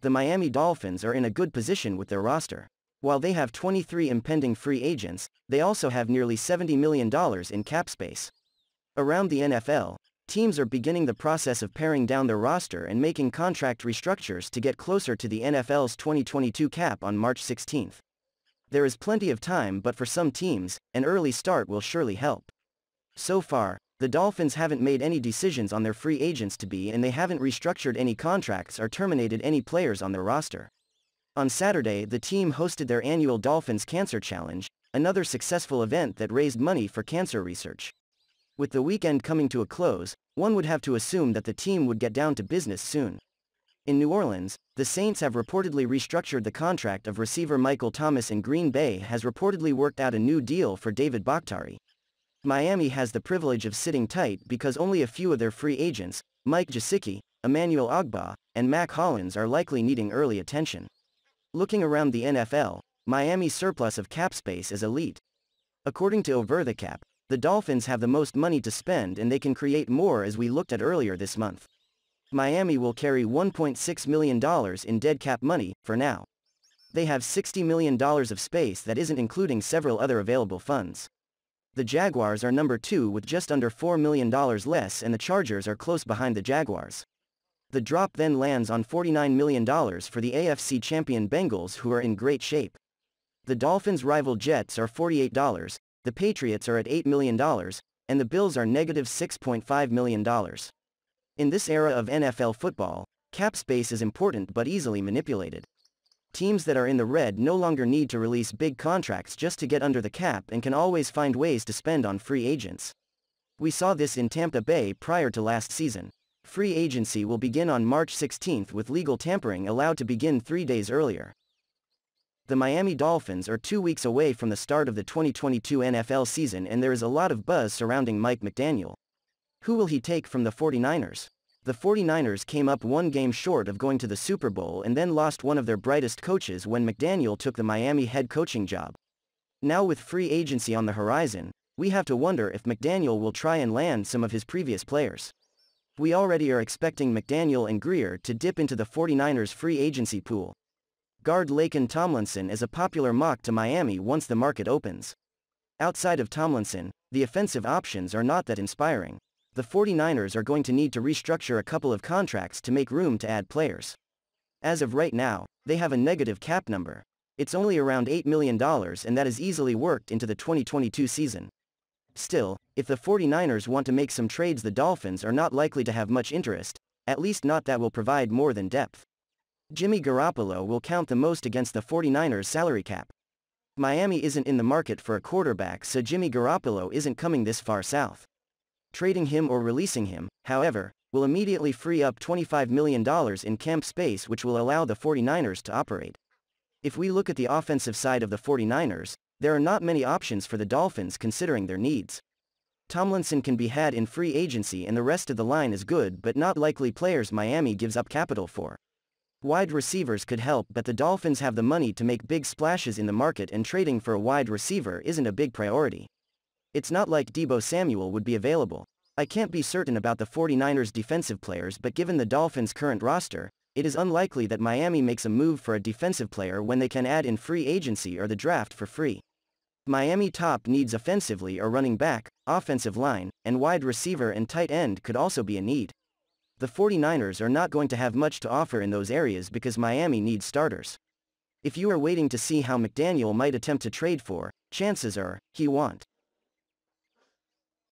the Miami Dolphins are in a good position with their roster. While they have 23 impending free agents, they also have nearly $70 million in cap space. Around the NFL, teams are beginning the process of paring down their roster and making contract restructures to get closer to the NFL's 2022 cap on March 16. There is plenty of time, but for some teams, an early start will surely help. So far, the Dolphins haven't made any decisions on their free agents to be, and they haven't restructured any contracts or terminated any players on their roster. On Saturday, the team hosted their annual Dolphins Cancer Challenge, another successful event that raised money for cancer research. With the weekend coming to a close, one would have to assume that the team would get down to business soon. In New Orleans, the Saints have reportedly restructured the contract of receiver Michael Thomas, and Green Bay has reportedly worked out a new deal for David Bakhtiari. Miami has the privilege of sitting tight because only a few of their free agents, Mike Gesicki, Emmanuel Ogbah, and Mac Hollins, are likely needing early attention. Looking around the NFL, Miami's surplus of cap space is elite. According to Over the Cap, the Dolphins have the most money to spend, and they can create more, as we looked at earlier this month. Miami will carry $1.6 million in dead cap money for now. They have $60 million of space that isn't including several other available funds. The Jaguars are number 2 with just under $4 million less, and the Chargers are close behind the Jaguars. The drop then lands on $49 million for the AFC champion Bengals, who are in great shape. The Dolphins' rival Jets are $48, the Patriots are at $8 million, and the Bills are negative $6.5 million. In this era of NFL football, cap space is important but easily manipulated. Teams that are in the red no longer need to release big contracts just to get under the cap, and can always find ways to spend on free agents. We saw this in Tampa Bay prior to last season. Free agency will begin on March 16 with legal tampering allowed to begin 3 days earlier. The Miami Dolphins are 2 weeks away from the start of the 2022 NFL season, and there is a lot of buzz surrounding Mike McDaniel. Who will he take from the 49ers? The 49ers came up one game short of going to the Super Bowl and then lost one of their brightest coaches when McDaniel took the Miami head coaching job. Now with free agency on the horizon, we have to wonder if McDaniel will try and land some of his previous players. We already are expecting McDaniel and Greer to dip into the 49ers free agency pool. Guard Laken Tomlinson is a popular mock to Miami once the market opens. Outside of Tomlinson, the offensive options are not that inspiring. The 49ers are going to need to restructure a couple of contracts to make room to add players. As of right now, they have a negative cap number. It's only around $8 million, and that is easily worked into the 2022 season. Still, if the 49ers want to make some trades, the Dolphins are not likely to have much interest, at least not that will provide more than depth. Jimmy Garoppolo will count the most against the 49ers salary cap. Miami isn't in the market for a quarterback, so Jimmy Garoppolo isn't coming this far south. Trading him or releasing him, however, will immediately free up $25 million in camp space, which will allow the 49ers to operate. If we look at the offensive side of the 49ers, there are not many options for the Dolphins considering their needs. Tomlinson can be had in free agency, and the rest of the line is good but not likely players Miami gives up capital for. Wide receivers could help, but the Dolphins have the money to make big splashes in the market, and trading for a wide receiver isn't a big priority. It's not like Deebo Samuel would be available. I can't be certain about the 49ers defensive players, but given the Dolphins' current roster, it is unlikely that Miami makes a move for a defensive player when they can add in free agency or the draft for free. Miami top needs offensively are running back, offensive line, and wide receiver, and tight end could also be a need. The 49ers are not going to have much to offer in those areas because Miami needs starters. If you are waiting to see how McDaniel might attempt to trade for, chances are, he won't.